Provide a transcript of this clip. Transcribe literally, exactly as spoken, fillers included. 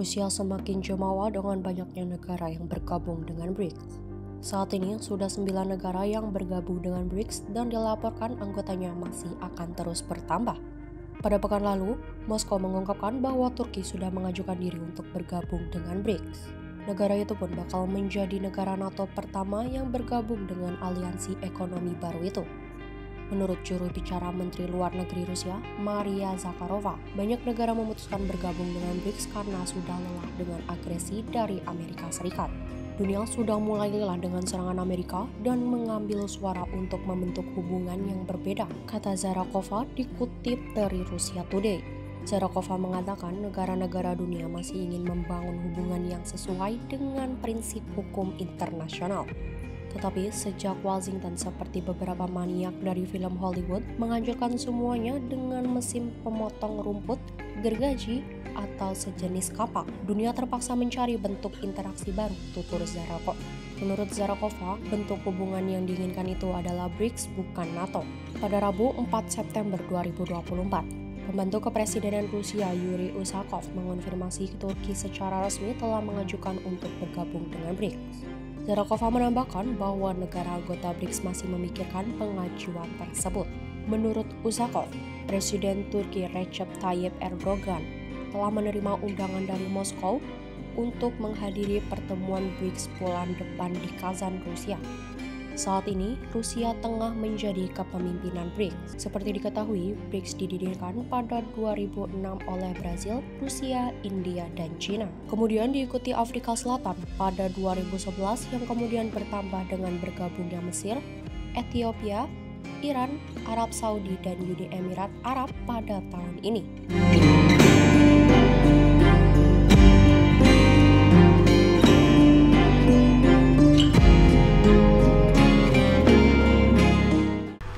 Rusia semakin jemawa dengan banyaknya negara yang bergabung dengan BRICS. Saat ini, sudah sembilan negara yang bergabung dengan BRICS dan dilaporkan anggotanya masih akan terus bertambah. Pada pekan lalu, Moskow mengungkapkan bahwa Turki sudah mengajukan diri untuk bergabung dengan BRICS. Negara itu pun bakal menjadi negara NATO pertama yang bergabung dengan aliansi ekonomi baru itu. Menurut juru bicara Menteri Luar Negeri Rusia, Maria Zakharova, banyak negara memutuskan bergabung dengan BRICS karena sudah lelah dengan agresi dari Amerika Serikat. Dunia sudah mulai lelah dengan serangan Amerika dan mengambil suara untuk membentuk hubungan yang berbeda, kata Zakharova dikutip dari Russia Today. Zakharova mengatakan negara-negara dunia masih ingin membangun hubungan yang sesuai dengan prinsip hukum internasional. Tetapi sejak Washington, seperti beberapa maniak dari film Hollywood, menganjurkan semuanya dengan mesin pemotong rumput, gergaji, atau sejenis kapak, dunia terpaksa mencari bentuk interaksi baru, tutur Zakharova. Menurut Zakharova, bentuk hubungan yang diinginkan itu adalah BRICS, bukan NATO. Pada Rabu empat September dua ribu dua puluh empat, pembantu kepresidenan Rusia Yuri Ushakov mengonfirmasi Turki secara resmi telah mengajukan untuk bergabung dengan BRICS. Zakharova menambahkan bahwa negara anggota BRICS masih memikirkan pengajuan tersebut. Menurut Ushakov, Presiden Turki Recep Tayyip Erdogan telah menerima undangan dari Moskow untuk menghadiri pertemuan BRICS bulan depan di Kazan, Rusia. Saat ini, Rusia tengah menjadi kepemimpinan BRICS. Seperti diketahui, BRICS didirikan pada dua ribu enam oleh Brasil, Rusia, India, dan China. Kemudian diikuti Afrika Selatan pada dua ribu sebelas yang kemudian bertambah dengan bergabungnya Mesir, Ethiopia, Iran, Arab Saudi, dan Uni Emirat Arab pada tahun ini.